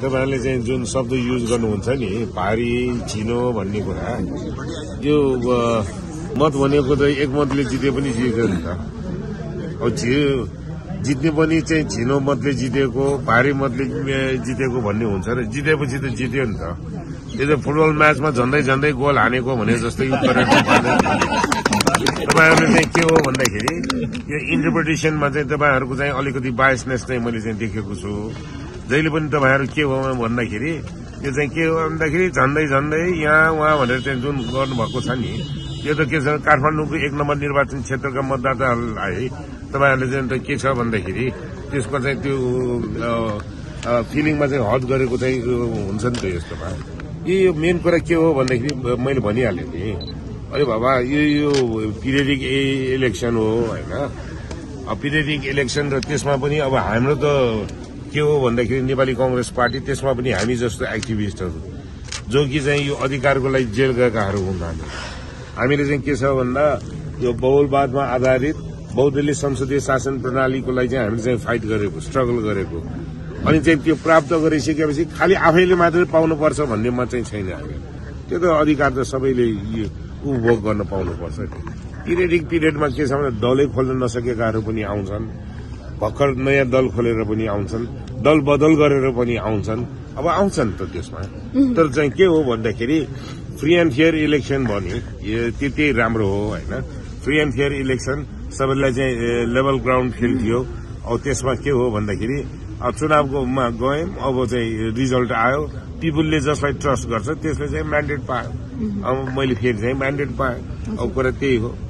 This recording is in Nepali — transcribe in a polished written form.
The Valley and Junes of the use Ganunsani, Pari, Chino, Vanipura. You were not one of the Egmont Legitipani Giganta. Oh, Jitipani, Chino, Motle Giteco, Pari Motle Giteco, Vanunsar, Giteposit Gitanta. There's a football match, much on the Sunday goal, Aneco, when it's a state. Interpretation, Mazenta, Arcuza, Olicoti biasness, Tamil is in Tikusu. जहिले पनि तपाईहरु के भयो भन्दाखेरि यो चाहिँ के हो भन्दाखेरि झन्डै झन्डै यहाँ वहाँ भनेर चाहिँ जुन गर्नु भएको छ नि यो त के छ काठमाडौँको 1 नम्बर निर्वाचन क्षेत्रका मतदाताहरुलाई तपाईहरुले चाहिँ के छ भन्दाखेरि त्यसको चाहिँ त्यो फिलिङमा चाहिँ हट गरेको चाहिँ हुन्छ नि त यस्तोमा यो मेन कुरा के हो भन्दाखेरि मैले भनिहाले नि अरे बाबा यो पिरियडिक इलेक्सन हो हैन अब पिरियडिक इलेक्सन र त्यसमा पनि अब हाम्रो त के हो भन्दाखेरि नेपाली कांग्रेस पार्टी त्यसमा पनि हामी जस्तो एक्टिभिस्टहरु जो कि चाहिँ यो अधिकारको लागि जेल गएकाहरु हुन् हामीले चाहिँ के छ भन्दा यो बहुलवादमा आधारित बहुदलीय संसदीय शासन प्रणालीको लागि चाहिँ हामीले चाहिँ फाइट गरेको स्ट्रगल गरेको अनि चाहिँ त्यो प्राप्त गरिसकेपछि खाली आफैले मात्र पाउनु पर्छ भन्ने म चाहिँ छैन त्यो त अधिकार त सबैले उपभोग गर्न पाउनु पर्छ पिरियडिक पिरियडमा के छ भने दलै खोल्न नसकेकाहरु पनि आउँछन् भक्कर नयाँ दल खोलेर पनि आउँछन् दल बदल गरेर पनि आउँछन् अब आउँछन् त त्यसमा तर चाहिँ के हो भन्दाखेरि फ्री एन्ड फेयर इलेक्सन भन्ने त्यति राम्रो हो हैन फ्री एन्ड फेयर इलेक्सन सबैलाई चाहिँ लेभल ग्राउन्ड फिल थियो अब त्यसमा के हो भन्दाखेरि अब चुनावमा गयौं अब चाहिँ रिजल्ट आयो पिपुलले जसलाई ट्रस्ट गर्छ त्यसले चाहिँ म्यान्डेट पायो अब मैले फेरि चाहिँ म्यान्डेट पाएँ अब कुरा त्यही हो